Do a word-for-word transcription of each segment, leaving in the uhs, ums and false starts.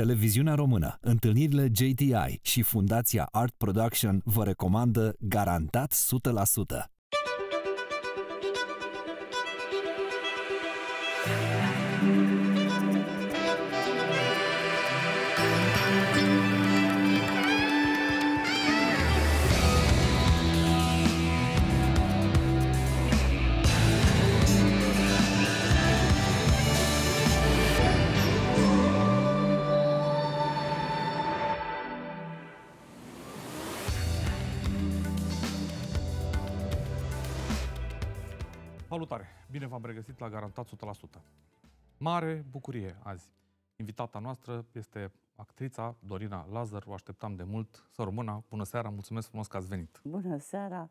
Televiziunea Română, întâlnirile J T I și Fundația Art Production vă recomandă Garantat o sută la sută. Salutare! Bine v-am regăsit la Garantat o sută la sută. Mare bucurie azi. Invitata noastră este actrița Dorina Lazăr. O așteptam de mult. Să rămână. Bună seara! Mulțumesc frumos că ați venit! Bună seara!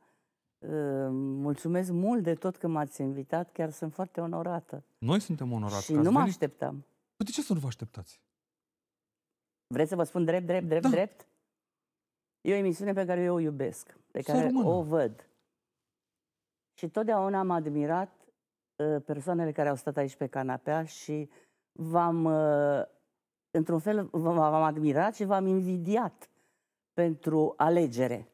Mulțumesc mult de tot că m-ați invitat. Chiar sunt foarte onorată. Noi suntem onorați. Și nu mă așteptam. Păi de ce să nu vă așteptați? Vreți să vă spun drept, drept, drept, da. drept? E o emisiune pe care eu o iubesc. Pe care Sărmână. o văd. Și totdeauna am admirat uh, persoanele care au stat aici pe canapea și v-am, uh, într-un fel, v-am admirat și v-am invidiat pentru alegere.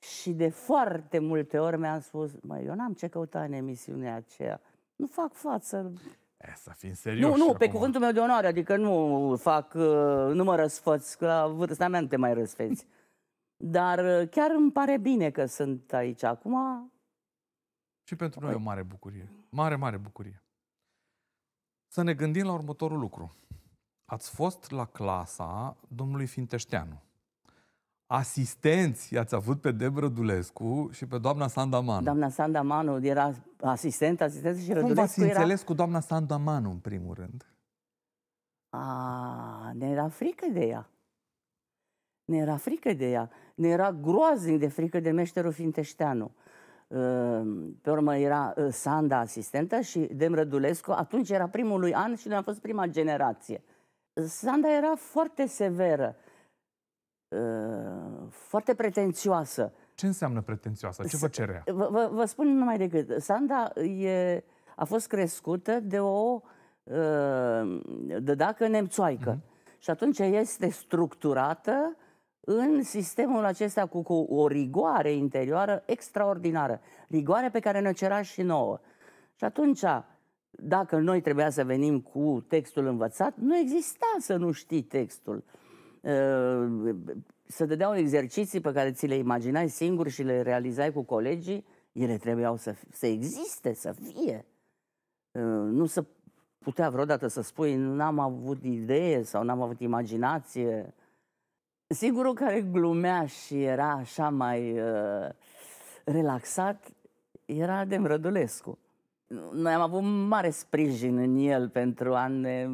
Și de foarte multe ori mi-am spus, măi, eu n-am ce căuta în emisiunea aceea. Nu fac față. E, să fim serios. Nu, nu, pe acum... cuvântul meu de onoare, adică nu fac, uh, nu mă răsfăț, că la vârsta mea nu te mai răsfeți. Dar chiar îmi pare bine că sunt aici acum. Și pentru noi e o mare bucurie. Mare, mare bucurie. Să ne gândim la următorul lucru. Ați fost la clasa domnului Finteșteanu. Asistenți i-ați avut pe Dem Rădulescu și pe doamna Sanda Manu. Doamna Sanda Manu era asistent, asistent și Rădulescu era... Cum v-ați înțeles cu doamna Sanda Manu, în primul rând? A, ne era frică de ea. Ne era frică de ea. Ne era groaznic de frică de meșterul Finteșteanu. Pe urmă era Sanda asistentă și Dem Rădulescu. Atunci era primului an și noi am fost prima generație. Sanda era foarte severă. Foarte pretențioasă. Ce înseamnă pretențioasă? Ce vă cerea? Vă, vă, vă spun numai decât. Sanda e, a fost crescută de o dădacă nemțoaică. Mm-hmm. Și atunci este structurată în sistemul acesta cu, cu o rigoare interioară extraordinară. Rigoare pe care ne-o cerea și nouă. Și atunci, dacă noi trebuia să venim cu textul învățat, nu exista să nu știi textul. Să dădeau exerciții pe care ți le imaginai singur și le realizai cu colegii, ele trebuiau să, să existe, să fie. Nu să putea vreodată să spui, n-am avut idee sau n-am avut imaginație. Singurul care glumea și era așa mai uh, relaxat era Dem Rădulescu. Noi am avut mare sprijin în el pentru a ne...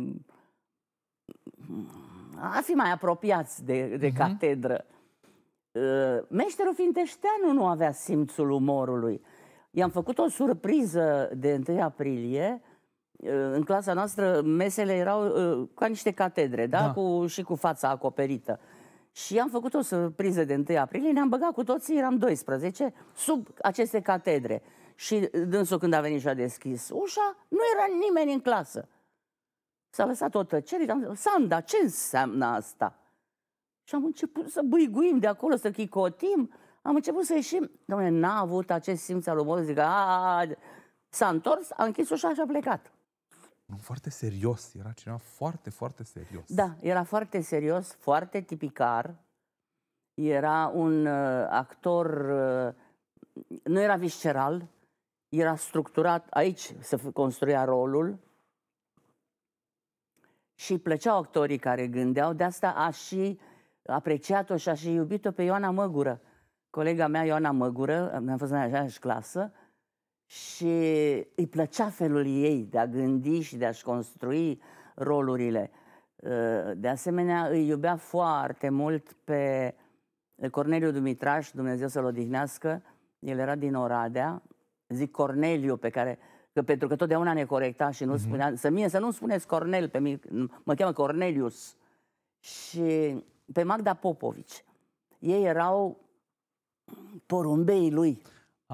a fi mai apropiați de, de uh-huh. catedră. Uh, meșterul Finteșteanu nu avea simțul umorului. I-am făcut o surpriză de întâi aprilie. În clasa noastră mesele erau uh, ca niște catedre, da? Da. Cu, și cu fața acoperită. Și am făcut o surpriză de întâi aprilie, ne-am băgat cu toții, eram doisprezece, sub aceste catedre. Și dânsul, când a venit și a deschis ușa, nu era nimeni în clasă. S-a lăsat o tăcere, am zis, Sanda, ce înseamnă asta? Și am început să bâiguim de acolo, să chicotim, am început să ieșim. Doamne, n-a avut acest simț al umorului, zic, s-a întors, a închis ușa și a plecat. Foarte serios, era cineva foarte, foarte serios. Da, era foarte serios, foarte tipicar. Era un uh, actor, uh, nu era visceral, era structurat, aici se construia rolul. Și plăceau actorii care gândeau, de asta a și apreciat-o și a și iubit-o pe Ioana Măgură. Colega mea, Ioana Măgură, ne-am fost în aceeași clasă. Și îi plăcea felul ei de a gândi și de a-și construi rolurile. De asemenea, îi iubea foarte mult pe Corneliu Dumitraș, Dumnezeu să-l odihnească. El era din Oradea. Zic Corneliu, pe care, că pentru că totdeauna ne corecta și nu mm-hmm. spunea... Să mie să nu spuneți Cornel, pe mine, mă cheamă Cornelius. Și pe Magda Popovici. Ei erau porumbeii lui.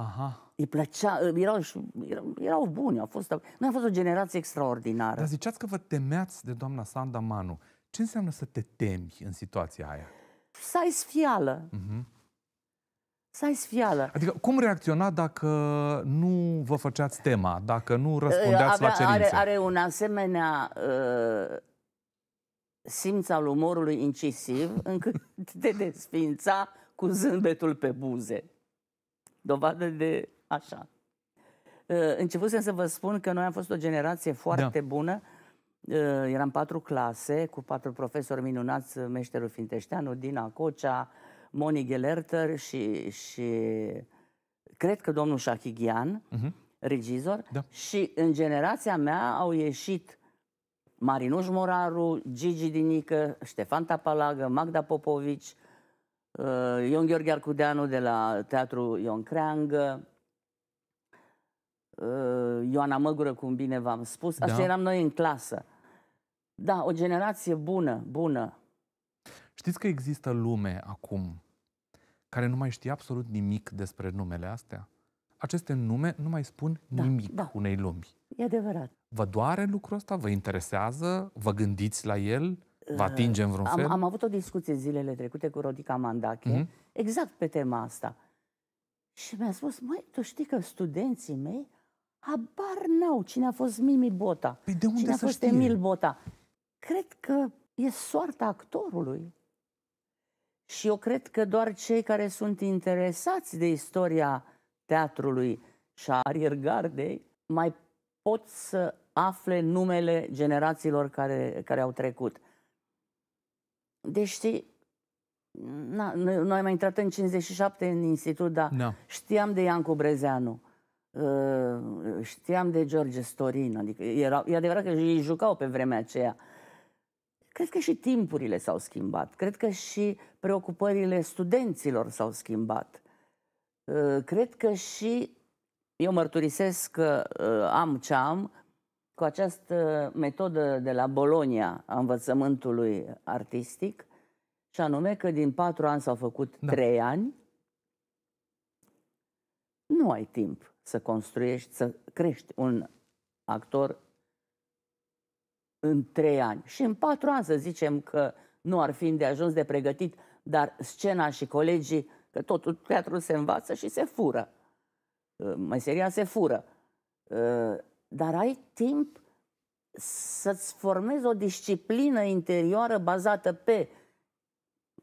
Aha. Îi plăcea, erau, erau, erau buni, au fost, noi am fost o generație extraordinară. Dar ziceați că vă temeați de doamna Sanda Manu. Ce înseamnă să te temi în situația aia? Să ai sfială. Uh-huh. Să ai sfială. Adică cum reacționa dacă nu vă făceați tema, dacă nu răspundeați Avea, la cerințe? Are, are un asemenea uh, simț al umorului incisiv încât te desfința cu zâmbetul pe buze. Dovadă de așa. Uh, începusem să vă spun că noi am fost o generație foarte da. bună. Uh, eram patru clase cu patru profesori minunați, meșterul Finteșteanu, Dina Cocea, Moni Ghelertăr și, și cred că domnul Șachighian, uh-huh. regizor. Da. Și în generația mea au ieșit Marinuș Moraru, Gigi Dinică, Ștefan Tapalagă, Magda Popovici, uh, Ion Gheorghe Arcudeanu de la Teatru Ion Creangă, uh, Ioana Măgură, cum bine v-am spus. Da. Așa eram noi în clasă. Da, o generație bună, bună. Știți că există lume acum care nu mai știe absolut nimic despre numele astea? Aceste nume nu mai spun da, nimic da. unei lumi. E adevărat. Vă doare lucrul ăsta? Vă interesează? Vă gândiți la el? Vă atinge în vreun fel? Am, am avut o discuție zilele trecute cu Rodica Mandache, mm-hmm. exact pe tema asta. Și mi-a spus, măi, tu știi că studenții mei habar n-au cine a fost Mimi Bota. Păi de unde cine a fost știe? Emil Bota. Cred că e soarta actorului. Și eu cred că doar cei care sunt interesați de istoria teatrului și a ariergardei mai pot să afle numele generațiilor care, care au trecut. Deci, știi, na, noi, noi am intrat în cincizeci și șapte în institut, dar no. știam de Iancu Brezeanu, știam de George Storin, adică era, e adevărat că ei jucau pe vremea aceea. Cred că și timpurile s-au schimbat. Cred că și preocupările studenților s-au schimbat. Cred că și... Eu mărturisesc că am ce am cu această metodă de la Bologna a învățământului artistic, și anume că din patru ani s-au făcut da. trei ani. Nu ai timp să construiești, să crești un actor în trei ani. Și în patru ani să zicem că nu ar fi îndeajuns de pregătit, dar scena și colegii, că totul teatrul se învață și se fură. Meseria se fură. Dar ai timp să-ți formezi o disciplină interioară bazată pe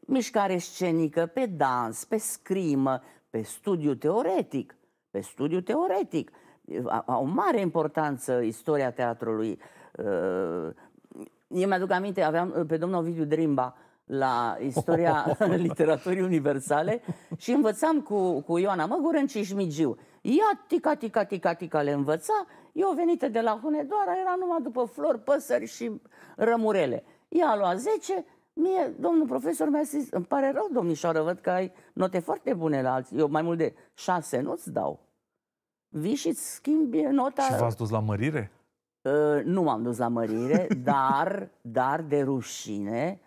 mișcare scenică, pe dans, pe scrimă, pe studiu teoretic. Pe studiu teoretic. Au mare importanță istoria teatrului. Eu mi-aduc aminte, aveam pe domnul Ovidiu Drimba la istoria literaturii universale și învățam cu, cu Ioana Măgură în Cismigiu. Ia tica, tica, tica, tica le învăța. Eu venită de la Hunedoara, era numai după flori, păsări și rămurele. Ea a luat zece, mie, domnul profesor mi-a zis, îmi pare rău, domnișoară, văd că ai note foarte bune la alții. Eu mai mult de șase nu-ți dau. Vii și-ți schimbi nota. Și v-ați dus la mărire? Uh, nu m-am dus la mărire, dar, dar de rușine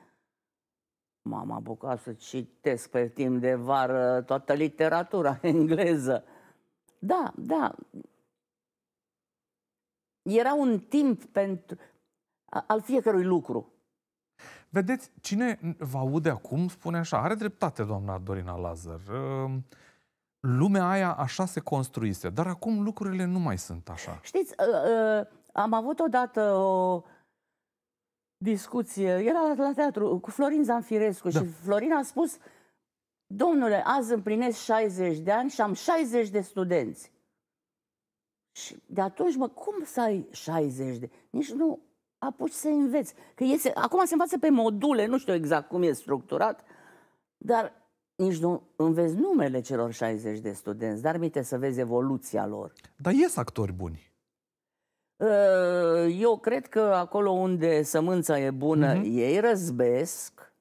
m-am apucat să citesc pe timp de vară toată literatura engleză. Da, da. Era un timp pentru al fiecărui lucru. Vedeți, cine vă aude acum spune așa, are dreptate doamna Dorina Lazăr. Lumea aia așa se construise, dar acum lucrurile nu mai sunt așa. Știți, am avut odată o discuție, era la teatru, cu Florin Zamfirescu da. și Florin a spus, domnule, azi împlinesc șaizeci de ani și am șaizeci de studenți. Și de atunci, mă, cum să ai șaizeci de... Nici nu apuci să înveți. Că iese... Acum se învață pe module, nu știu exact cum e structurat, dar nici nu înveți numele celor șaizeci de studenți, dar mi-te să vezi evoluția lor. Dar ies actori buni. Eu cred că acolo unde sămânța e bună, mm-hmm. ei răzbesc,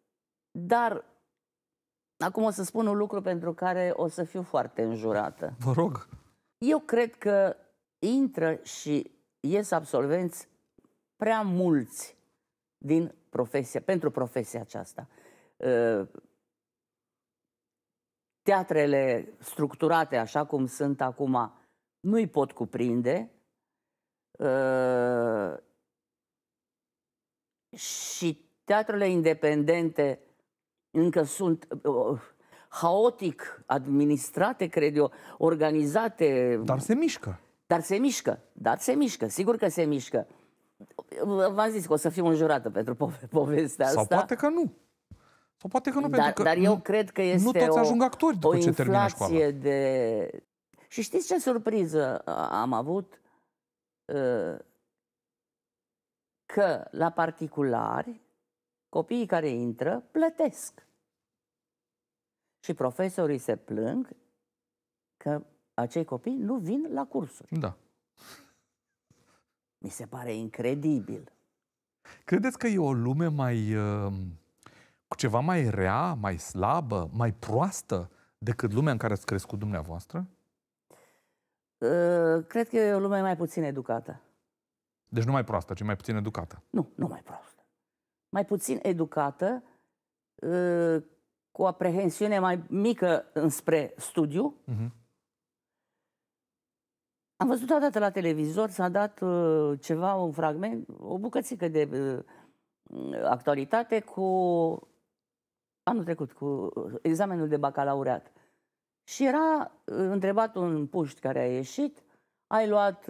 dar acum o să spun un lucru pentru care o să fiu foarte înjurată. Vă rog. Eu cred că intră și ies absolvenți prea mulți din profesia, pentru profesia aceasta. teatrele structurate așa cum sunt acum nu-i pot cuprinde uh, și teatrele independente încă sunt uh, haotic administrate, cred eu, organizate. Dar se mișcă. Dar se mișcă, dar se mișcă, sigur că se mișcă. V-am zis că o să fiu înjurată pentru pove povestea asta. Sau poate că nu. Sau poate că nu, dar, pentru că dar eu nu, cred că este nu toți o, ajung actori după o ce termină școala. De... Și știți ce surpriză am avut? Că la particulari copiii care intră plătesc. Și profesorii se plâng că acei copii nu vin la cursuri. Da. Mi se pare incredibil. Credeți că e o lume mai... Uh... cu ceva mai rea, mai slabă, mai proastă decât lumea în care ați crescut dumneavoastră? Uh, cred că e o lume mai puțin educată. Deci nu mai proastă, ci mai puțin educată. Nu, nu mai proastă. Mai puțin educată, uh, cu o aprehensiune mai mică înspre studiu. Uh-huh. Am văzut odată la televizor, s-a dat uh, ceva, un fragment, o bucățică de... Uh, actualitate cu anul trecut, cu examenul de bacalaureat. Și era întrebat un puști care a ieșit: ai luat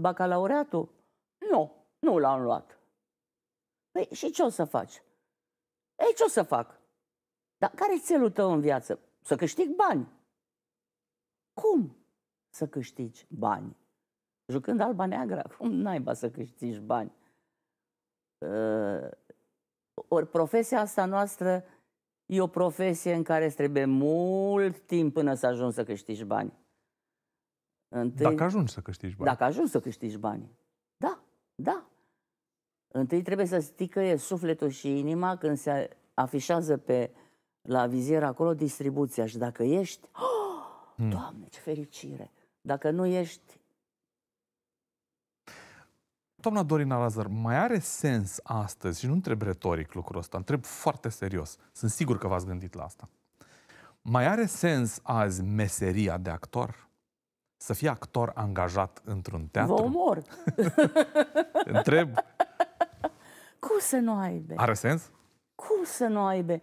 bacalaureatul? Nu, nu l-am luat. Păi și ce o să faci? Ei, ce o să fac? Dar care-i țelul tău în viață? Să câștig bani. Cum să câștigi bani? Jucând alba-neagră, cum naiba să câștigi bani? Uh, Ori profesia asta noastră e o profesie în care îți trebuie mult timp până să ajungi să câștigi bani. Întâi, dacă ajungi să câștigi bani. Dacă ajungi să câștigi bani. Da, da. Întâi trebuie să sticăie sufletul și inima când se afișează pe, la vizier acolo, distribuția. Și dacă ești... Oh, hmm. Doamne, ce fericire! Dacă nu ești... Doamna Dorina Lazăr, mai are sens astăzi, și nu întreb retoric lucrul ăsta, întreb foarte serios, sunt sigur că v-ați gândit la asta. Mai are sens azi meseria de actor? Să fii actor angajat într-un teatru? Vă omor! Întreb. Cum să nu aibă? Are sens? Cum să nu aibă?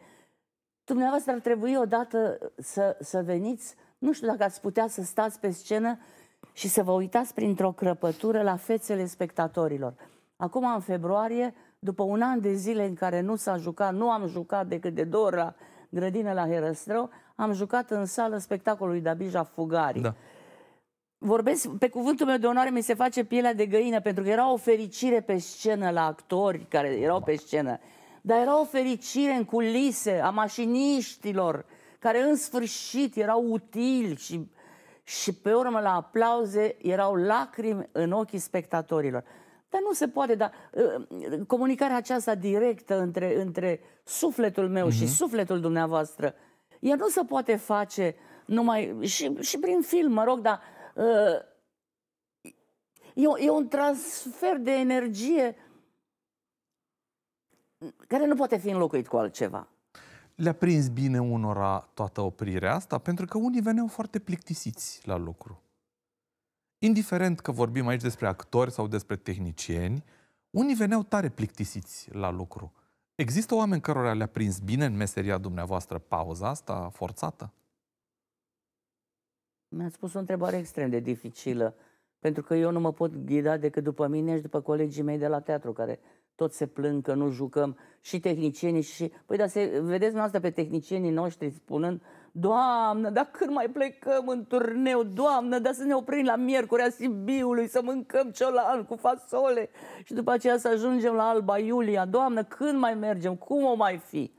Dumneavoastră ar trebui odată să, să veniți, nu știu dacă ați putea să stați pe scenă și să vă uitați printr-o crăpătură la fețele spectatorilor. Acum, în februarie, după un an de zile în care nu s-a jucat, nu am jucat decât de două ori la grădină la Herăstrău, am jucat în sală spectacolul lui Dabija Fugari. Da. Vorbesc, pe cuvântul meu de onoare, mi se face pielea de găină, pentru că era o fericire pe scenă la actori care erau pe scenă, dar era o fericire în culise a mașiniștilor, care în sfârșit erau utili și... Și pe urmă la aplauze erau lacrimi în ochii spectatorilor. Dar nu se poate, dar uh, comunicarea aceasta directă între, între sufletul meu, uh-huh, și sufletul dumneavoastră, ea nu se poate face numai, și, și prin film, mă rog, dar uh, e, e un transfer de energie care nu poate fi înlocuit cu altceva. Le-a prins bine unora toată oprirea asta, pentru că unii veneau foarte plictisiți la lucru. Indiferent că vorbim aici despre actori sau despre tehnicieni, unii veneau tare plictisiți la lucru. Există oameni cărora le-a prins bine în meseria dumneavoastră pauza asta forțată? Mi-ați pus o întrebare extrem de dificilă, pentru că eu nu mă pot ghida decât după mine și după colegii mei de la teatru, care... Toți se plâng că nu jucăm, și tehnicienii și... Păi, dar se... vedeți asta pe tehnicienii noștri spunând: Doamnă, dar când mai plecăm în turneu? Doamnă, dar să ne oprim la Miercurea Sibiului, să mâncăm ciolan cu fasole și după aceea să ajungem la Alba Iulia. Doamnă, când mai mergem? Cum o mai fi?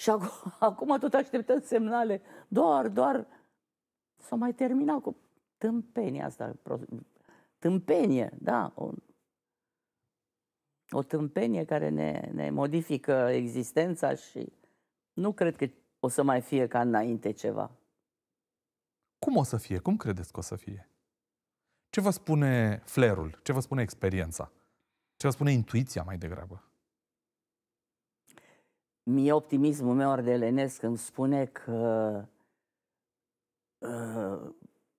Și acum, acum tot așteptăm semnale. Doar, doar... S-o mai termina cu tâmpenia asta. Tâmpenie, da... O tâmpenie care ne, ne modifică existența și nu cred că o să mai fie ca înainte ceva. Cum o să fie? Cum credeți că o să fie? Ce vă spune flerul? Ce vă spune experiența? Ce vă spune intuiția mai degrabă? Mie optimismul meu ardelenesc îmi spune că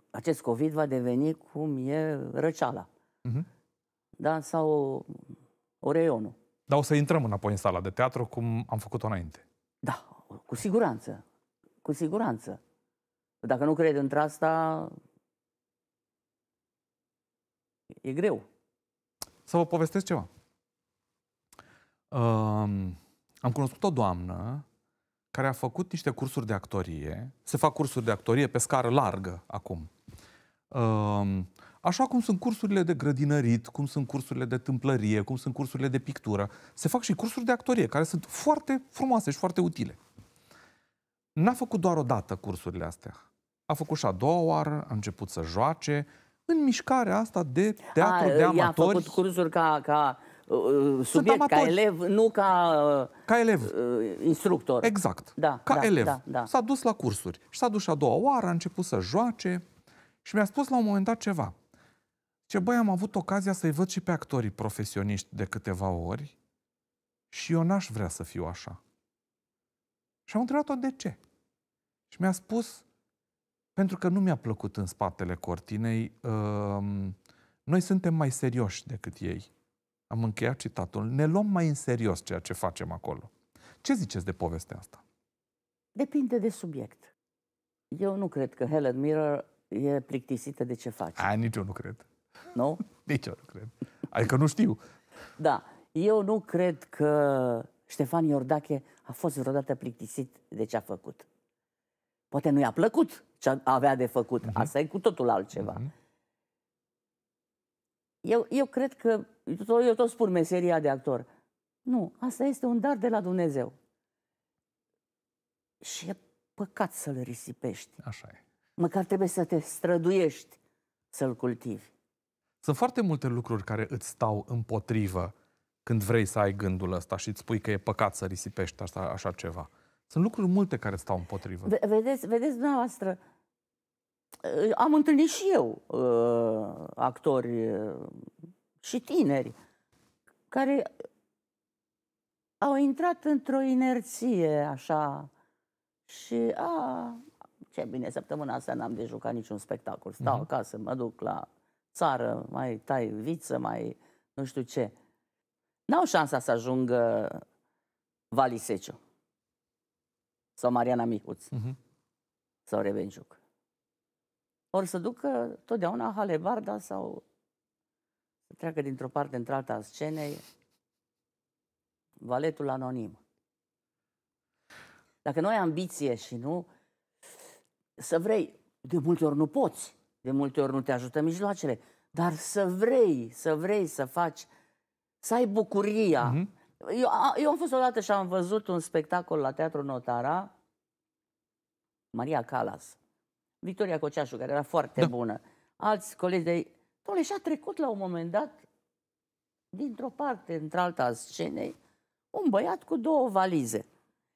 acest COVID va deveni cum e răceala. Uh-huh. Da? Sau oreionul. Dar o să intrăm înapoi în sala de teatru cum am făcut-o înainte. Da, cu siguranță. Cu siguranță. Dacă nu cred într-asta, e greu. Să vă povestesc ceva. Um, am cunoscut o doamnă care a făcut niște cursuri de actorie. Se fac cursuri de actorie pe scară largă acum. Um, așa cum sunt cursurile de grădinărit, cum sunt cursurile de tâmplărie, cum sunt cursurile de pictură. Se fac și cursuri de actorie, care sunt foarte frumoase și foarte utile. N-a făcut doar o dată cursurile astea. A făcut și a doua oară, a început să joace în mișcarea asta de teatru a, de amatori. A făcut cursuri ca, ca uh, subiect, ca elev, nu ca, uh, ca elev. Uh, instructor. Exact, da, ca da, elev. Da, da. S-a dus la cursuri și s-a dus și a doua oară, a început să joace și mi-a spus la un moment dat ceva. Ce băi, am avut ocazia să-i văd și pe actorii profesioniști de câteva ori și eu n-aș vrea să fiu așa. Și am întrebat-o de ce. Și mi-a spus, pentru că nu mi-a plăcut în spatele cortinei, uh, noi suntem mai serioși decât ei. Am încheiat citatul. Ne luăm mai în serios ceea ce facem acolo. Ce ziceți de povestea asta? Depinde de subiect. Eu nu cred că Helen Mirren e plictisită de ce face. A, nici eu nu cred. Nu? Nici eu nu cred. Adică nu știu. Da. Eu nu cred că Ștefan Iordache a fost vreodată plictisit de ce a făcut. Poate nu i-a plăcut ce avea de făcut. Uh-huh. Asta e cu totul altceva. Uh-huh. eu, eu cred că, eu tot spun meseria de actor. Nu, asta este un dar de la Dumnezeu. Și e păcat să-l risipești. Așa e. Măcar trebuie să te străduiești să-l cultivi. Sunt foarte multe lucruri care îți stau împotrivă când vrei să ai gândul ăsta și îți spui că e păcat să risipești asta, așa ceva. Sunt lucruri multe care stau împotrivă. Vedeți, vedeți dumneavoastră, am întâlnit și eu uh, actori uh, și tineri care au intrat într-o inerție așa și a, ce bine, săptămâna asta n-am de jucat niciun spectacol. Stau uh-huh. acasă, mă duc la țară, mai tai viță, mai nu știu ce. N-au șansa să ajungă Vali Seciu sau Mariana Micuț uh-huh. sau Rebenciuc. Ori să ducă totdeauna halebarda sau să treacă dintr-o parte într-alta a scenei valetul anonim. Dacă nu ai ambiție și nu să vrei, de multe ori nu poți, de multe ori nu te ajută mijloacele, dar să vrei, să vrei să faci, să ai bucuria. Uh-huh. Eu, eu am fost odată și am văzut un spectacol la Teatrul Notara, Maria Calas, Victoria Coceașu, care era foarte da. bună, alți colegi de ei. Dom'le, și-a trecut la un moment dat, dintr-o parte, într-alta a scenei, un băiat cu două valize.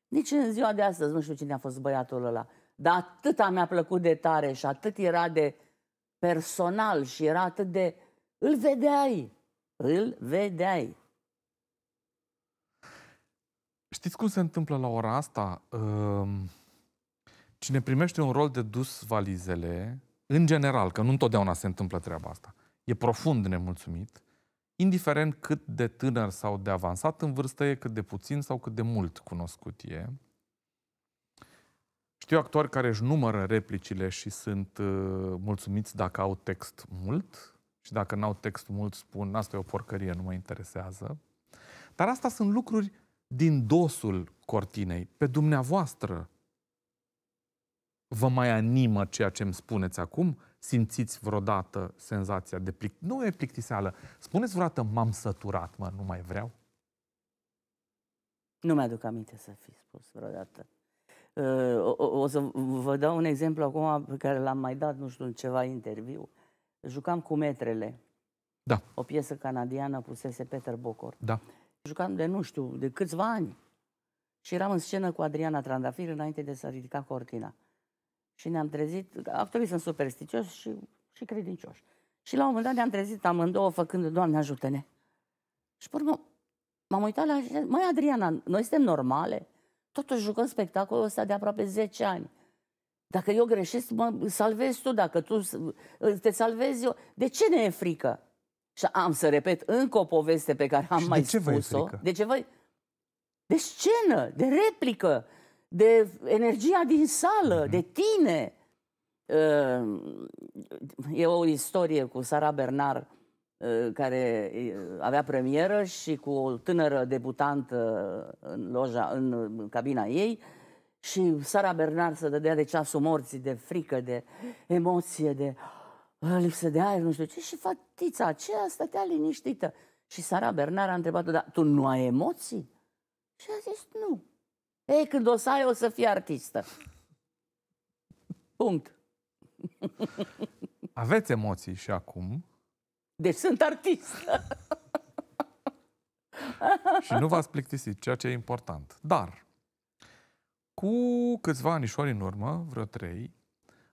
Nici în ziua de astăzi nu știu cine a fost băiatul ăla, dar atâta mi-a plăcut de tare și atât era de personal și era atât de... Îl vedeai! Îl vedeai. Știți cum se întâmplă la ora asta? Cine primește un rol de dus valizele, în general, că nu întotdeauna se întâmplă treaba asta, e profund nemulțumit, indiferent cât de tânăr sau de avansat în vârstă e, cât de puțin sau cât de mult cunoscut e. Știu actori care își numără replicile și sunt mulțumiți dacă au text mult. Și dacă n-au text mult, spun, asta e o porcărie, nu mă interesează. Dar asta sunt lucruri din dosul cortinei. Pe dumneavoastră vă mai animă ceea ce îmi spuneți acum? Simțiți vreodată senzația de plict... Nu e plictiseală. Spuneți vreodată, m-am săturat, mă, nu mai vreau? Nu mi-aduc aminte să fi spus vreodată. O, o, o să vă dau un exemplu acum pe care l-am mai dat, nu știu, în ceva interviu. Jucam cu metrele. Da. O piesă canadiană pusese Peter Bocor. Da. Jucam de, nu știu, de câțiva ani. Și eram în scenă cu Adriana Trandafir înainte de să ridica cortina. Și ne-am trezit, actorii sunt supersticioși și, și credincioși. Și la un moment dat ne-am trezit amândouă făcând, Doamne ajută-ne. Și pe urmă m-am uitat la... Măi, Adriana, noi suntem normale? Totuși jucăm spectacolul ăsta de aproape zece ani. Dacă eu greșesc, mă salvezi tu. Dacă tu te salvezi, eu... De ce ne e frică? Și am să repet încă o poveste pe care am și mai spus-o. De ce vă... De scenă, de replică, de energia din sală, mm-hmm. de tine. E o istorie cu Sarah Bernhardt, care avea premieră, și cu o tânără debutantă în loja, în cabina ei. Și Sarah Bernhardt se dădea de ceasul morții, de frică, de emoție, de lipsă de aer, nu știu ce. Și fatița aceea stătea liniștită. Și Sarah Bernhardt a întrebat-o: dar tu nu ai emoții? Și a zis: nu. Ei, când o să ai, o să fii artistă. Punct. Aveți emoții și acum. Deci sunt artistă. Și nu v-ați plictisit, ceea ce e important. Dar cu câțiva anișori în urmă, vreo trei,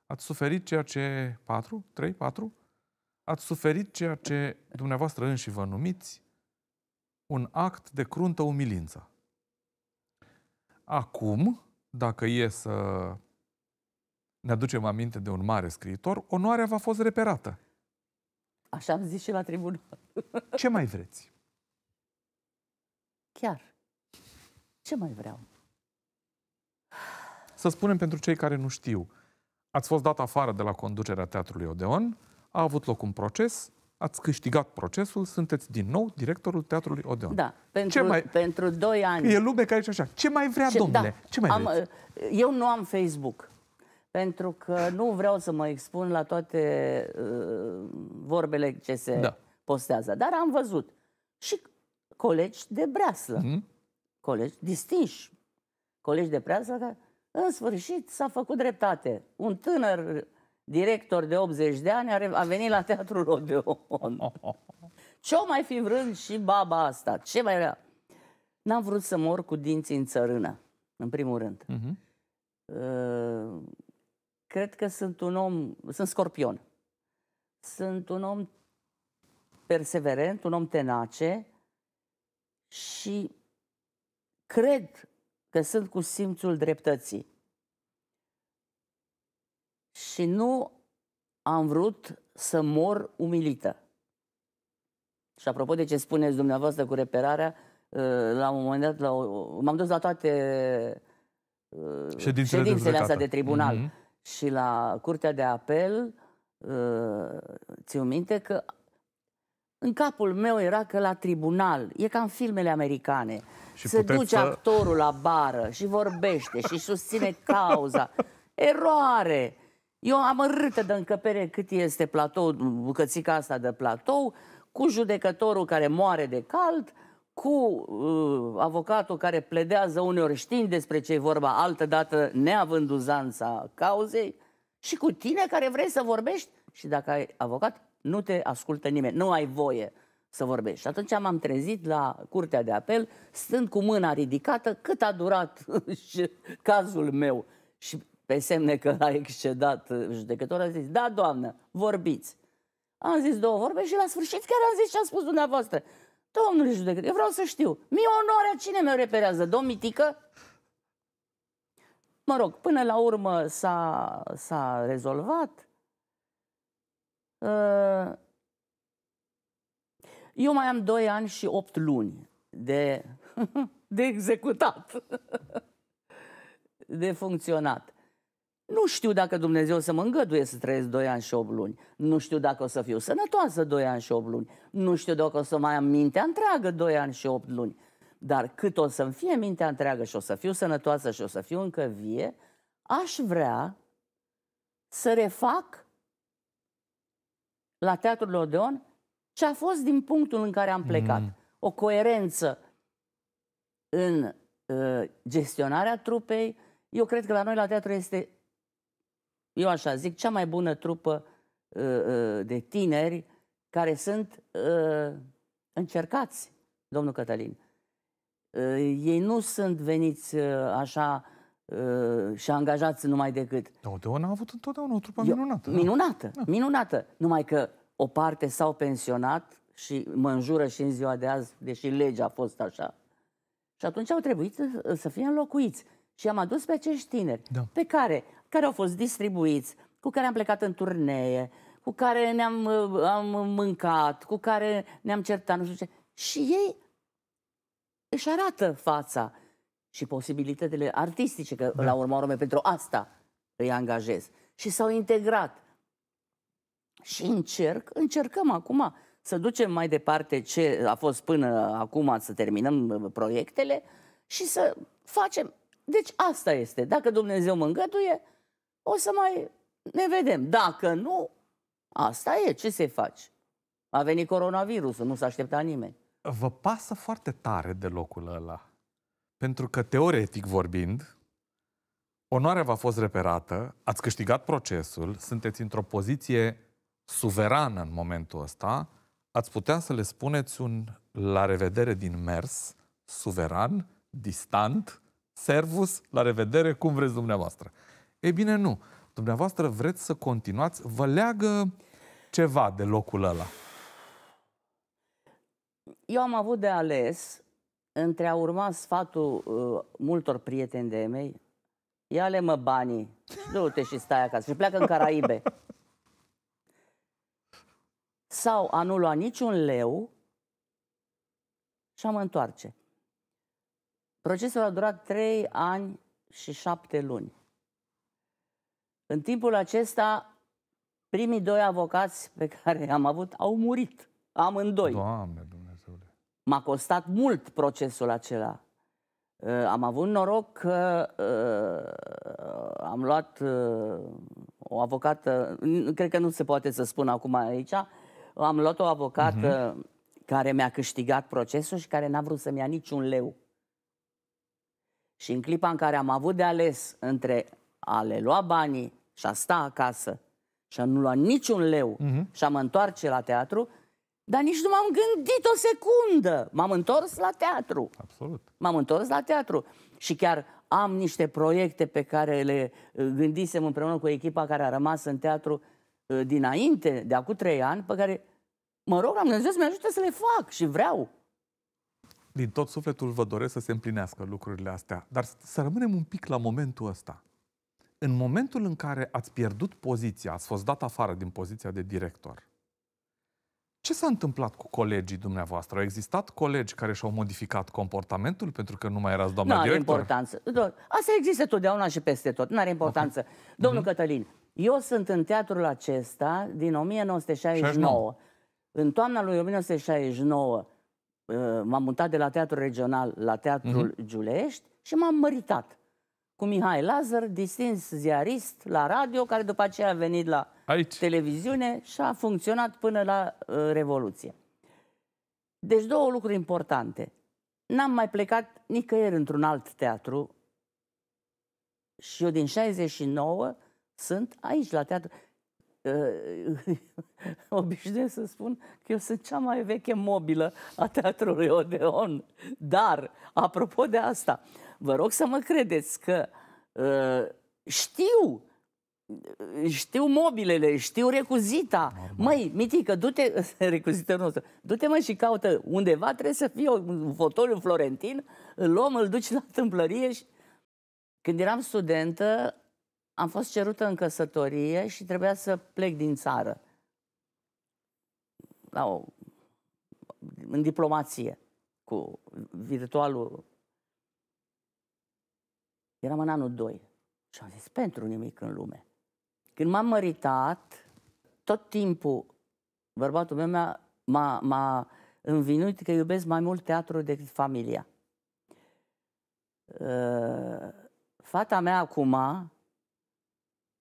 ați suferit ceea ce... Patru? Trei? Patru? Ați suferit ceea ce dumneavoastră înși vă numiți un act de cruntă umilință. Acum, dacă e să ne aducem aminte de un mare scriitor, onoarea v-a fost reperată. Așa am zis și la tribunal. Ce mai vreți? Chiar. Ce mai vreau? Să spunem pentru cei care nu știu. Ați fost dat afară de la conducerea Teatrului Odeon, a avut loc un proces, ați câștigat procesul, sunteți din nou directorul Teatrului Odeon. Da, pentru, mai... pentru doi ani. E lume care zice așa: ce mai vrea, ce, domnule? Da, ce mai am, eu nu am Facebook, pentru că nu vreau să mă expun la toate uh, vorbele ce se da. postează. Dar am văzut și colegi de breaslă, mm? colegi distinși, colegi de breaslă care, în sfârșit, s-a făcut dreptate. Un tânăr director de optzeci de ani a venit la Teatrul Odeon. Ce-o mai fi vrând și baba asta? Ce mai era? N-am vrut să mor cu dinții în țărână, în primul rând. Mm-hmm. Uh, cred că sunt un om, sunt scorpion. Sunt un om perseverent, un om tenace, și cred că sunt cu simțul dreptății. Și nu am vrut să mor umilită. Și apropo de ce spuneți dumneavoastră cu reperarea, uh, la un moment dat m-am dus la toate uh, ședințele, ședințele astea de tribunal. Mm-hmm. Și la Curtea de Apel, uh, țin minte că în capul meu era că la tribunal, e ca în filmele americane, și se duce să... actorul la bară și vorbește și susține cauza. Eroare! Eu am amărâtă de încăpere cât este platou, bucățica asta de platou, cu judecătorul care moare de cald, cu uh, avocatul care pledează uneori știind despre ce-i vorba, altădată neavând uzanța cauzei, și cu tine care vrei să vorbești și dacă ai avocat, nu te ascultă nimeni, nu ai voie să vorbești. Și atunci m-am trezit la Curtea de Apel, stând cu mâna ridicată, cât a durat cazul meu. Și pe semne că a excedat judecătorul, a zis: da, doamnă, vorbiți. Am zis două vorbe și la sfârșit chiar am zis ce a spus dumneavoastră. Domnule judecător, eu vreau să știu, mie onoarea cine mi-o reperează, domnitică? Mă rog, până la urmă s-a rezolvat. Eu mai am doi ani și opt luni de, de executat, de funcționat. Nu știu dacă Dumnezeu să mă îngăduie să trăiesc doi ani și opt luni. Nu știu dacă o să fiu sănătoasă doi ani și opt luni. Nu știu dacă o să mai am mintea întreagă doi ani și opt luni. Dar cât o să-mi fie mintea întreagă și o să fiu sănătoasă și o să fiu încă vie, aș vrea să refac la Teatrul Odeon ce a fost din punctul în care am plecat. Mm. O coerență în uh, gestionarea trupei. Eu cred că la noi la teatru este, eu așa zic, cea mai bună trupă uh, uh, de tineri care sunt uh, încercați, domnul Cătălin. Uh, ei nu sunt veniți uh, așa uh, și angajați numai decât. Odeon a avut întotdeauna o trupă eu, minunată. Minunată, da. minunată. Numai că o parte s-au pensionat și mă înjură și în ziua de azi, deși legea a fost așa. Și atunci au trebuit să fie înlocuiți. Și am adus pe acești tineri, da. pe care care au fost distribuiți, cu care am plecat în turnee, cu care ne-am am mâncat, cu care ne-am certat, nu știu ce. Și ei își arată fața și posibilitățile artistice, că da. La urma urmei pentru asta îi angajez. Și s-au integrat. Și încerc, încercăm acum să ducem mai departe ce a fost până acum, să terminăm proiectele și să facem. Deci asta este. Dacă Dumnezeu mă îngăduie, o să mai ne vedem. Dacă nu, asta e. Ce se face? A venit coronavirusul, nu s-a așteptat nimeni. Vă pasă foarte tare de locul ăla. Pentru că, teoretic vorbind, onoarea v-a fost reperată, ați câștigat procesul, sunteți într-o poziție suverană în momentul ăsta, ați putea să le spuneți un la revedere din mers, suveran, distant, servus, la revedere, cum vreți dumneavoastră. Ei bine, nu. Dumneavoastră vreți să continuați, vă leagă ceva de locul ăla. Eu am avut de ales între a urma sfatul uh, multor prieteni de mei, ia-le mă banii, du-te și stai acasă și pleacă în Caraibe. Sau a nu lua niciun leu și a mă întoarce. Procesul a durat trei ani și șapte luni. În timpul acesta, primii doi avocați pe care am avut au murit. Amândoi. Doamne Dumnezeule! M-a costat mult procesul acela. Am avut noroc că uh, am luat uh, o avocată, cred că nu se poate să spun acum aici, am luat o avocată uh-huh. care mi-a câștigat procesul și care n-a vrut să-mi ia niciun leu. Și în clipa în care am avut de ales între a le lua banii și a sta acasă și a nu lua niciun leu uh-huh. și a mă întoarce la teatru, dar nici nu m-am gândit o secundă. M-am întors la teatru. Absolut. M-am întors la teatru. Și chiar am niște proiecte pe care le gândisem împreună cu echipa care a rămas în teatru dinainte, de acum trei ani, pe care mă rog, am Dumnezeu să mi ajute să le fac și vreau. Din tot sufletul vă doresc să se împlinească lucrurile astea. Dar să rămânem un pic la momentul ăsta. În momentul în care ați pierdut poziția, ați fost dat afară din poziția de director, ce s-a întâmplat cu colegii dumneavoastră? Au existat colegi care și-au modificat comportamentul pentru că nu mai erați doamna director? Nu are importanță. Asta există totdeauna și peste tot. Nu are importanță. Okay. Domnul mm-hmm. Cătălin, eu sunt în teatrul acesta din o mie nouă sute șaizeci și nouă. șaizeci și nouă. În toamna lui o mie nouă sute șaizeci și nouă m-am mutat de la teatrul regional la teatrul mm-hmm. Giulești și m-am măritat cu Mihai Lazăr, distins ziarist la radio, care după aceea a venit la aici. Televiziune și a funcționat până la uh, Revoluție. Deci două lucruri importante. N-am mai plecat nicăieri într-un alt teatru și eu din șaizeci și nouă sunt aici la teatru. Uh, obișnuiesc să spun că eu sunt cea mai veche mobilă a Teatrului Odeon. Dar, apropo de asta, vă rog să mă credeți că uh, știu știu mobilele, știu recuzita. Normal. Măi, Mitică, du-te, recuzitorul nostru, du-te mă și caută undeva, trebuie să fie un fotoliu florentin, îl luăm, îl duci la tâmplărie și... Când eram studentă, am fost cerută în căsătorie și trebuia să plec din țară. La o... În diplomație, cu virtualul. Eram în anul doi și am zis, pentru nimic în lume. Când m-am măritat, tot timpul bărbatul meu m-a învinuit că iubesc mai mult teatru decât familia. Uh, fata mea acum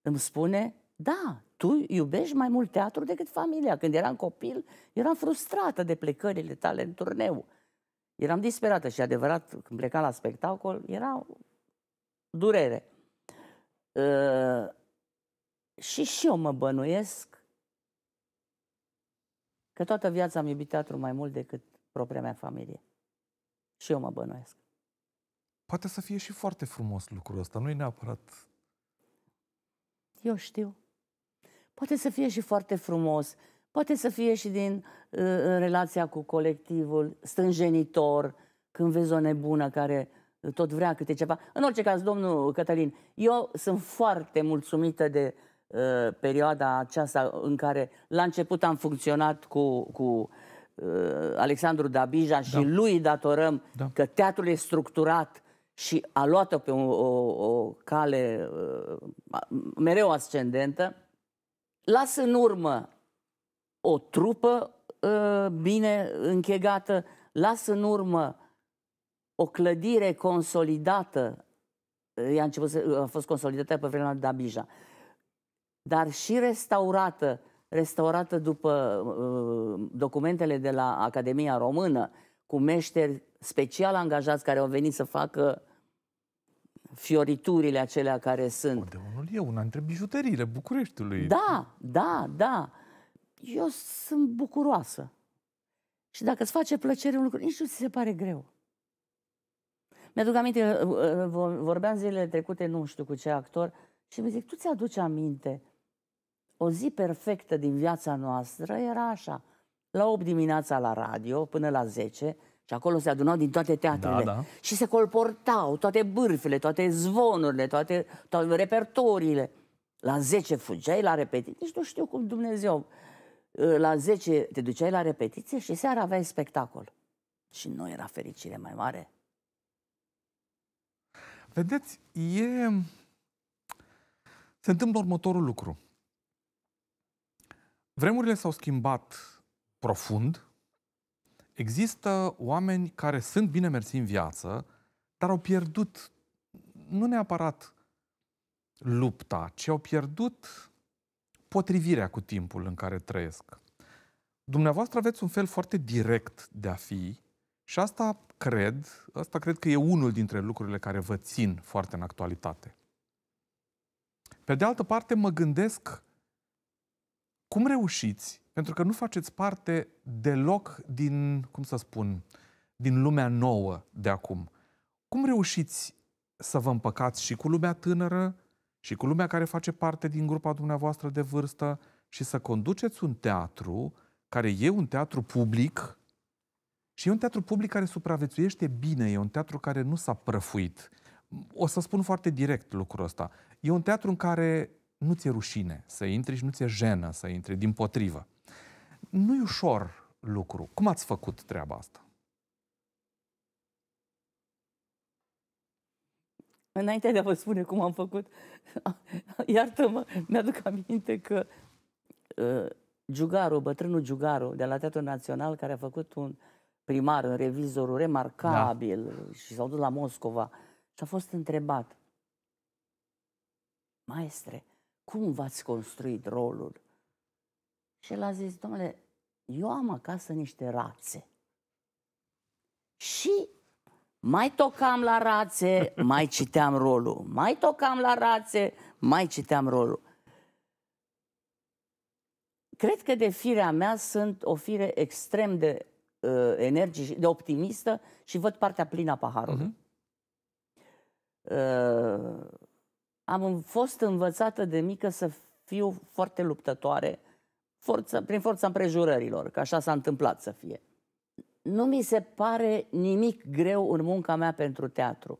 îmi spune, da, tu iubești mai mult teatru decât familia. Când eram copil, eram frustrată de plecările tale în turneu. Eram disperată și adevărat, când plecam la spectacol, era durere. Uh, și și eu mă bănuiesc că toată viața am iubit teatru mai mult decât propria mea familie. Și eu mă bănuiesc. Poate să fie și foarte frumos lucrul ăsta, nu e neapărat... Eu știu. Poate să fie și foarte frumos, poate să fie și din uh, relația cu colectivul, stânjenitor, când vezi o nebună care tot vrea câte ceva. În orice caz, domnul Cătălin, eu sunt foarte mulțumită de uh, perioada aceasta în care la început am funcționat cu, cu uh, Alexandru Dabija, da, și lui datorăm, da, că teatrul e structurat și a luat-o pe o, o, o cale uh, mereu ascendentă. Las în urmă o trupă uh, bine închegată, las în urmă o clădire consolidată, ea a fost consolidată pe vremea Dabija, dar și restaurată, restaurată după uh, documentele de la Academia Română, cu meșteri special angajați care au venit să facă fioriturile acelea care sunt. Odeonul e una dintre bijuteriile Bucureștiului. Da, da, da. Eu sunt bucuroasă. Și dacă îți face plăcere un lucru, nici nu ți se pare greu. Mi-aduc aminte, vorbeam zilele trecute, nu știu cu ce actor, și mi zic, tu ți-aduci aminte? O zi perfectă din viața noastră era așa, la opt dimineața la radio, până la zece, și acolo se adunau din toate teatrele. Da, da. Și se colportau toate bârfele, toate zvonurile, toate, toate repertoriile. La zece fugeai la repetiție, nici nu știu cum Dumnezeu. La zece te duceai la repetiție și seara aveai spectacol. Și nu era fericire mai mare? Vedeți, e... se întâmplă următorul lucru. Vremurile s-au schimbat profund. Există oameni care sunt bine mersi în viață, dar au pierdut, nu neapărat lupta, ci au pierdut potrivirea cu timpul în care trăiesc. Dumneavoastră aveți un fel foarte direct de a fi și asta cred, asta cred că e unul dintre lucrurile care vă țin foarte în actualitate. Pe de altă parte, mă gândesc cum reușiți, pentru că nu faceți parte deloc din, cum să spun, din lumea nouă de acum. Cum reușiți să vă împăcați și cu lumea tânără, și cu lumea care face parte din grupa dumneavoastră de vârstă și să conduceți un teatru care e un teatru public și e un teatru public care supraviețuiește bine, e un teatru care nu s-a prăfuit. O să spun foarte direct lucrul ăsta. E un teatru în care nu ți-e rușine să intri și nu ți-e jenă să intri, din potrivă. Nu-i ușor lucru. Cum ați făcut treaba asta? Înainte de a vă spune cum am făcut, iartă-mă, mi-aduc aminte că uh, Giugaru, bătrânul Giugaru, de la Teatrul Național, care a făcut un primar, un revizor remarcabil, da, și s-au dus la Moscova, și a fost întrebat: maestre, cum v-ați construit rolul? Și el a zis: domnule, eu am acasă niște rațe. Și mai tocam la rațe, mai citeam rolul. Mai tocam la rațe, mai citeam rolul. Cred că de firea mea sunt o fire extrem de uh, energică, de optimistă și văd partea plină a paharului. Uh-huh. uh, am fost învățată de mică să fiu foarte luptătoare, forță, prin forța împrejurărilor, că așa s-a întâmplat să fie. Nu mi se pare nimic greu în munca mea pentru teatru.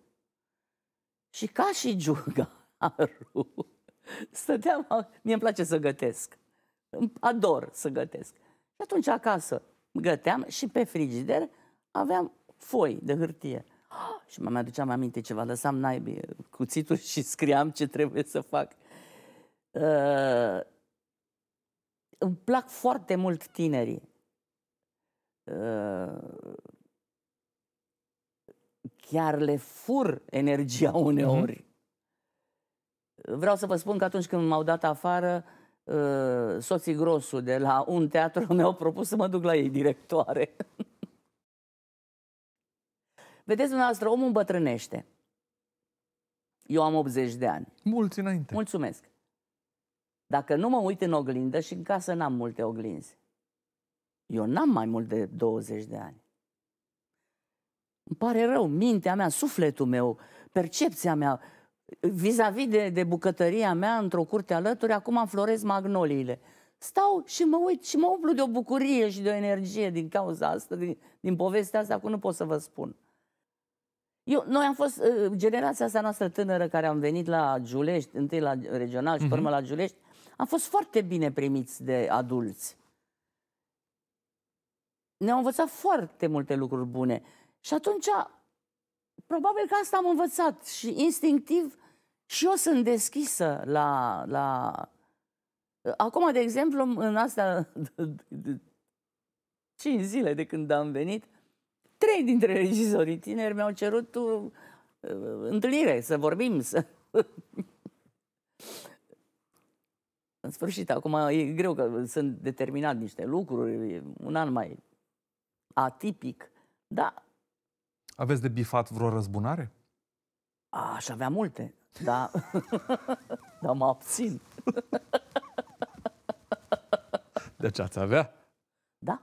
Și ca și Giugaru, stăteam, mie îmi place să gătesc. Ador să gătesc. Și atunci acasă găteam și pe frigider aveam foi de hârtie. Și mă aduceam aminte ceva, lăsam naibii cuțitul și scriam ce trebuie să fac. Uh, îmi plac foarte mult tinerii. Chiar le fur energia uneori. Vreau să vă spun că atunci când m-au dat afară, soții Grosu de la un teatru mi-au propus să mă duc la ei directoare. Vedeți dumneavoastră, omul îmbătrânește. Eu am optzeci de ani. Mulți înainte. Mulțumesc. Dacă nu mă uit în oglindă, și în casă n-am multe oglinzi, eu n-am mai mult de douăzeci de ani. Îmi pare rău, mintea mea, sufletul meu, percepția mea, vis-a-vis de, de bucătăria mea, într-o curte alături, acum înfloresc magnoliile. Stau și mă uit și mă umplu de o bucurie și de o energie din cauza asta, din, din povestea asta, acum nu pot să vă spun. Eu, noi am fost, generația asta noastră tânără care am venit la Giulești, întâi la regional și pe urmă la Giulești, am fost foarte bine primiți de adulți. Ne-au învățat foarte multe lucruri bune. Și atunci, probabil că asta am învățat și instinctiv și eu sunt deschisă la... la... Acum, de exemplu, în astea cinci zile de când am venit, trei dintre regizorii tineri mi-au cerut uh, întâlnire, să vorbim. Să... În sfârșit, acum e greu că sunt determinat niște lucruri, e un an mai atipic, dar... Aveți de bifat vreo răzbunare? Aș avea multe, dar, dar mă abțin. Deci ați avea? Da,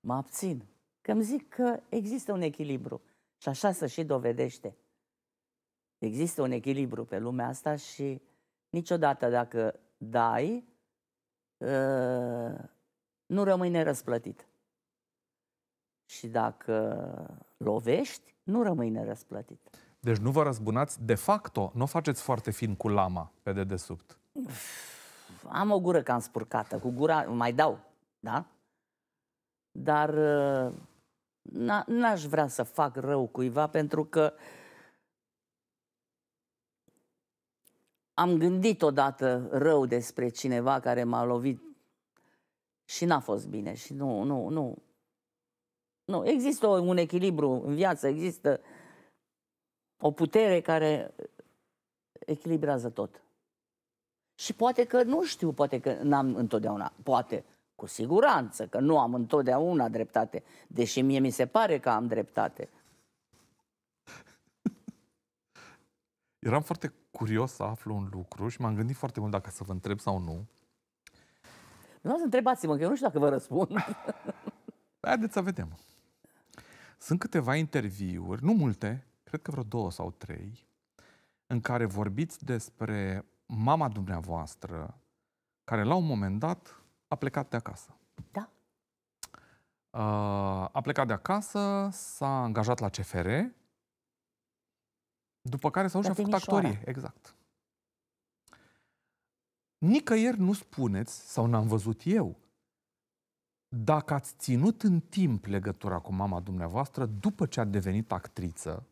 mă abțin. Că-mi zic că există un echilibru și așa se și dovedește. Există un echilibru pe lumea asta și niciodată dacă dai, nu rămâi nerăsplătit. Și dacă lovești, nu rămâi nerăsplătit. Deci nu vă răzbunați de facto, nu o faceți foarte fin cu lama pe dedesubt. Am o gură cam spurcată, cu gura mai dau, da? Dar n-aș vrea să fac rău cuiva pentru că am gândit odată rău despre cineva care m-a lovit și n-a fost bine și nu, nu, nu. Nu, există un echilibru în viață, există o putere care echilibrează tot. Și poate că, nu știu, poate că n-am întotdeauna, poate, cu siguranță, că nu am întotdeauna dreptate, deși mie mi se pare că am dreptate. Eram foarte curios să aflu un lucru și m-am gândit foarte mult dacă să vă întreb sau nu. Nu, întrebați-mă, că eu nu știu dacă vă răspund. Haideți să vedem. Sunt câteva interviuri, nu multe, cred că vreo două sau trei, în care vorbiți despre mama dumneavoastră, care la un moment dat a plecat de acasă. Da. A plecat de acasă, s-a angajat la C F R, după care s-a dus și a făcut actorie. Exact. Nicăieri nu spuneți, sau n-am văzut eu, dacă ați ținut în timp legătura cu mama dumneavoastră după ce a devenit actriță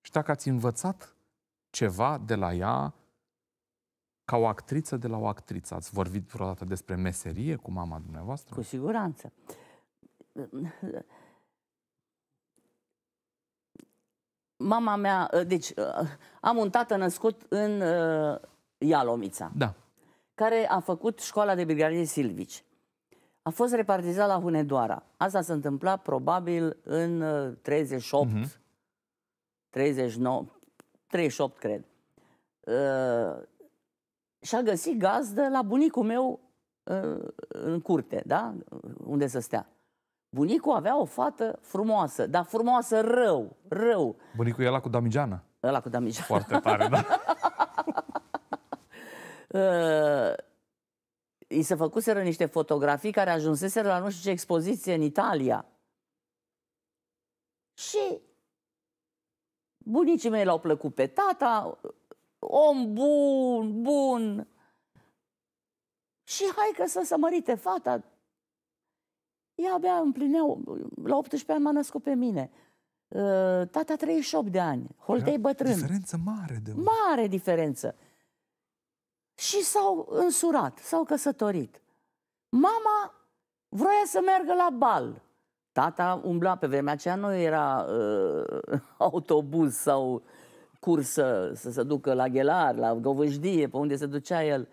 și dacă ați învățat ceva de la ea ca o actriță de la o actriță. Ați vorbit vreodată despre meserie cu mama dumneavoastră? Cu siguranță. Mama mea, deci, am un tată născut în Ialomița, da, care a făcut școala de brigadier Silvici. A fost repartizat la Hunedoara. Asta se întâmpla probabil în treizeci și opt, uh-huh. treizeci și nouă, treizeci și opt, cred. Uh, și-a găsit gazdă la bunicul meu uh, în curte, da? Unde să stea. Bunicul avea o fată frumoasă, dar frumoasă rău, rău. Bunicul e ăla cu damigeana? Ăla cu damigeana. Foarte tare, da. uh, I se făcuseră niște fotografii care ajunseseră la nu știu ce expoziție în Italia. Și bunicii mei l-au plăcut pe tata, om bun, bun. Și hai că să se mărite fata. Ea abia împlinea, la optsprezece ani m-a născut pe mine. Tata treizeci și opt de ani, Holtei bătrân. Diferență mare de mult. Mare diferență. Și s-au însurat, s-au căsătorit. Mama vroia să meargă la bal. Tata umbla, pe vremea aceea nu era uh, autobuz sau cursă să se ducă la Ghelar, la Govâșdie, pe unde se ducea el.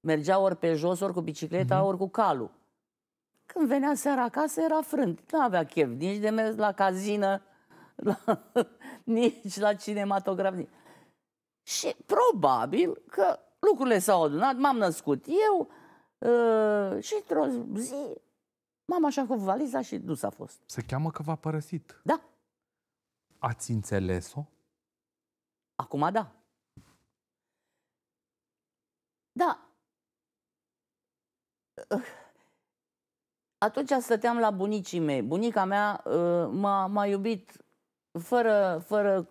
Mergea ori pe jos, ori cu bicicleta, ori cu calul. Când venea seara acasă era frânt. Nu avea chef nici de mers la cazină, la, nici la cinematograf. Nici. Și probabil că lucrurile s-au adunat, m-am născut eu uh, și într-o zi mama și-a făcut valiza și nu s-a fost. Se cheamă că v-a părăsit. Da. Ați înțeles-o? Acum da. Da. Atunci stăteam la bunicii mei. Bunica mea uh, m-a iubit fără, fără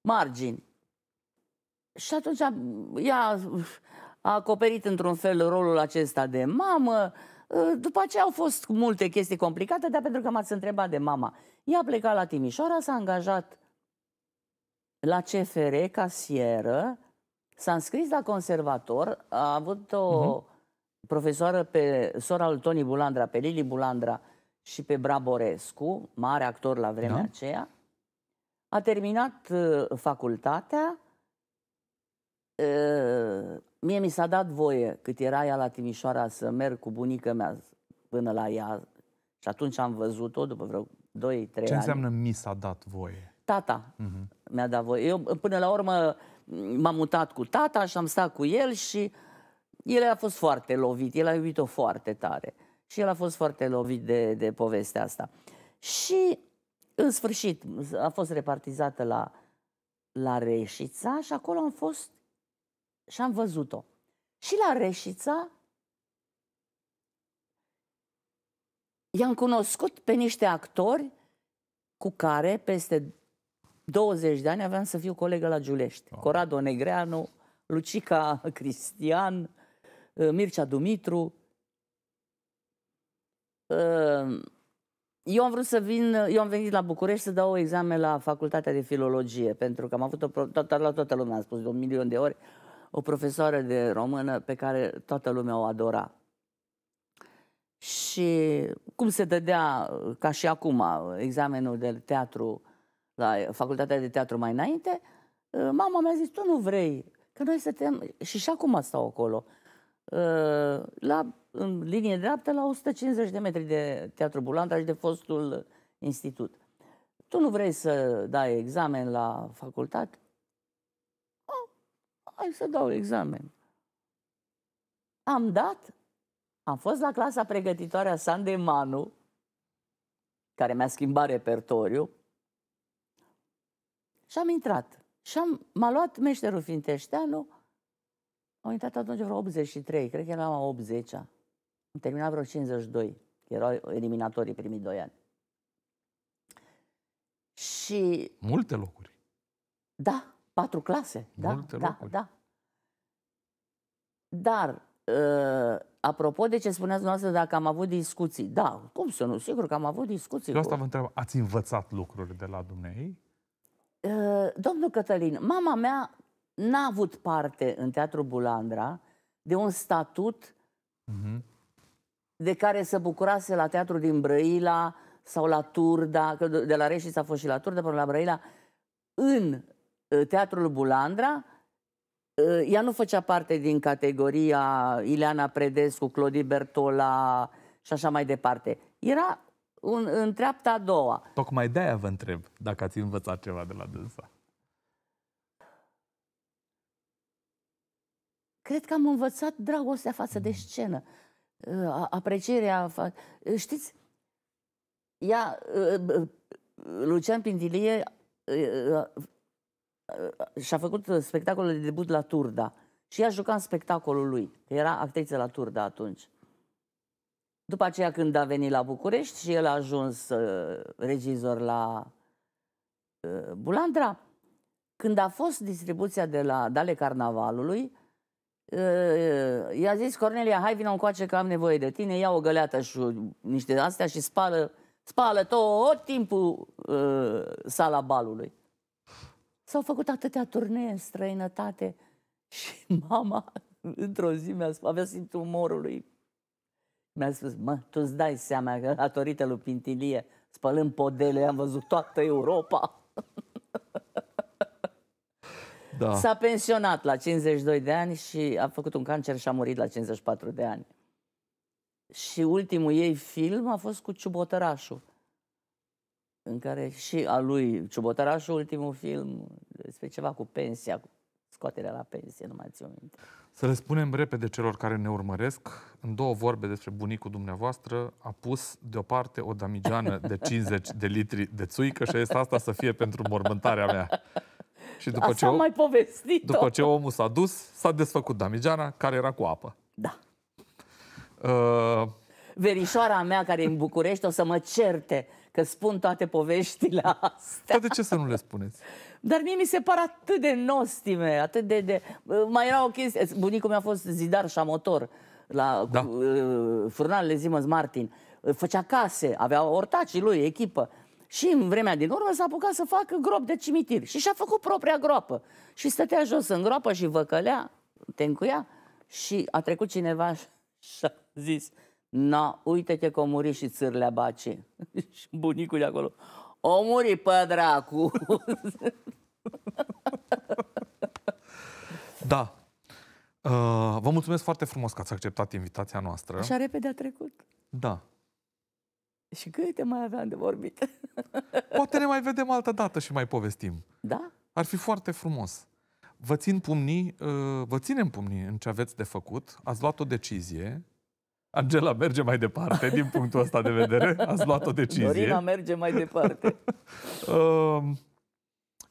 margini. Și atunci ea a acoperit într-un fel rolul acesta de mamă. După aceea au fost multe chestii complicate, dar pentru că m-ați întrebat de mama. Ea a plecat la Timișoara, s-a angajat la C F R casieră, s-a înscris la conservator, a avut o uh-huh. profesoară pe sora lui Toni Bulandra, pe Lili Bulandra și pe Braborescu, mare actor la vremea da. aceea. A terminat uh, facultatea. Uh, mie mi s-a dat voie, cât era ea la Timișoara, să merg cu bunica mea până la ea. Și atunci am văzut-o după vreo doi trei ani. Ce înseamnă mi s-a dat voie? Tata uh-huh. mi-a dat voie. Eu până la urmă m-am mutat cu tata și am stat cu el și el a fost foarte lovit, el a iubit-o foarte tare. Și el a fost foarte lovit de, de povestea asta. Și în sfârșit a fost repartizată la, la Reșița și acolo am fost și am văzut-o. Și la Reșița i-am cunoscut pe niște actori cu care peste douăzeci de ani aveam să fiu colegă la Giulești. Oh. Corrado Negreanu, Lucica Cristian, Mircea Dumitru. Eu am vrut să vin, eu am venit la București să dau examen la Facultatea de Filologie, pentru că am avut o, toată, la toată lumea am spus de un milion de ori, o profesoară de română pe care toată lumea o adora. Și cum se dădea, ca și acum, examenul de teatru la Facultatea de Teatru mai înainte, mama mi-a zis, tu nu vrei, că noi suntem, și și acum stau acolo, la, în linie dreaptă, la o sută cincizeci de metri de Teatru Bulandra și de fostul institut. Tu nu vrei să dai examen la facultate? Oh, hai să dau examen. Am dat, am fost la clasa pregătitoare a Sandei Manu, care mi-a schimbat repertoriu, și am intrat. Și m-a luat meșterul Finteșteanu. Am intrat atunci vreo optzeci și trei, cred că eram la optzeci-a. Am terminat vreo cincizeci și doi, erau eliminatorii primii doi ani. Și... multe locuri. Da, patru clase. Multe da, locuri. Da, da. Dar, uh, apropo de ce spuneați dumneavoastră, dacă am avut discuții, da, cum să nu, sigur că am avut discuții. Eu asta cu... vă întreb, ați învățat lucruri de la dumneavoastră? Uh, domnul Cătălin, mama mea n-a avut parte în Teatrul Bulandra de un statut uh-huh. de care se bucurase la teatru din Brăila sau la Turda, că de la Reșița a fost și la Turda, până la Brăila. În Teatrul Bulandra, ea nu făcea parte din categoria Ileana Predescu, Clodii Bertola și așa mai departe. Era un, în treapta a doua. Tocmai de-aia vă întreb dacă ați învățat ceva de la dânsa. Cred că am învățat dragostea față de scenă, aprecierea. Fa... Știți, ea, Lucian Pintilie și-a făcut spectacolul de debut la Turda și ea juca în spectacolul lui, era actriță la Turda atunci. După aceea, când a venit la București și el a ajuns regizor la Bulandra, când a fost distribuția de la Dale Carnavalului, i-a zis Cornelia, hai vină încoace că am nevoie de tine, ia o găleată și niște astea și spală, spală tot timpul uh, sala balului. S-au făcut atâtea turnee în străinătate și mama într-o zi mi-a spus, avea simțul umorului, mi-a spus, mă, tu îți dai seama că datorită lui Pintilie, spălând podele, am văzut toată Europa. Da. S-a pensionat la cincizeci și doi de ani și a făcut un cancer și a murit la cincizeci și patru de ani. Și ultimul ei film a fost cu Ciubotărașul, în care și a lui Ciubotărașul, ultimul film, despre ceva cu pensia, cu scoaterea la pensie, nu mai țin minte. Să le spunem repede celor care ne urmăresc, în două vorbe despre bunicul dumneavoastră, a pus deoparte o damigeană de cincizeci de litri de țuică și este asta să fie pentru mormântarea mea. Și după ce, om, mai după ce omul s-a dus, s-a desfăcut damigeana, care era cu apă. Da. Uh... Verișoara mea, care e în București, o să mă certe că spun toate poveștile astea. Dar de ce să nu le spuneți? Dar mie mi se par atât de nostime, atât de... de... Mai era o chestie... Bunicul meu a fost zidar și amotor la da. Furnalele Siemens Martin. Făcea case, avea ortacii lui, echipă. Și în vremea din urmă s-a apucat să facă gropi de cimitir. Și și-a făcut propria groapă. Și stătea jos în groapă și văcălea, te încuia. Și a trecut cineva și a zis... Na, uite-te că a murit și Țârlea Bace. Și bunicul de acolo. O muri pe dracu. Da. Uh, vă mulțumesc foarte frumos că ați acceptat invitația noastră. Așa repede a trecut. Da. Și câte mai aveam de vorbit. Poate ne mai vedem altă dată și mai povestim. Da? Ar fi foarte frumos. Vă țin pumnii, uh, vă ținem pumnii în ce aveți de făcut. Ați luat o decizie. Angela merge mai departe, din punctul ăsta de vedere. Ați luat o decizie. Dorina merge mai departe. uh,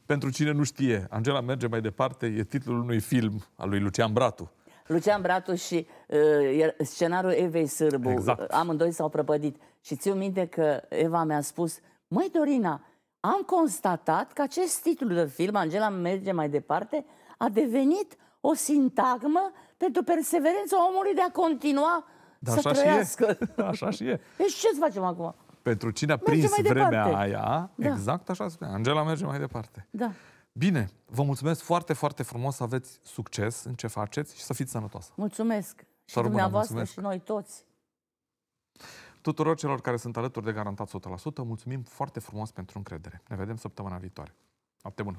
pentru cine nu știe, Angela merge mai departe e titlul unui film al lui Lucian Bratu. Lucian Bratu și uh, scenariul Evei Sârbu. Exact. Amândoi s-au prăpădit. Și țiu minte că Eva mi-a spus: măi Dorina, am constatat că acest titlu de film, Angela merge mai departe, a devenit o sintagmă pentru perseverența omului de a continua. Dar așa și e. Așa și e. Deci ce să facem acum? Pentru cine a prins vremea aia, da. Exact așa spune. Angela merge mai departe. Da. Bine, vă mulțumesc foarte, foarte frumos, să aveți succes în ce faceți și să fiți sănătoasă. Mulțumesc. Și dumneavoastră mulțumesc. Și noi toți. Tuturor celor care sunt alături de Garantat o sută la sută, mulțumim foarte frumos pentru încredere. Ne vedem săptămâna viitoare. Noapte bună!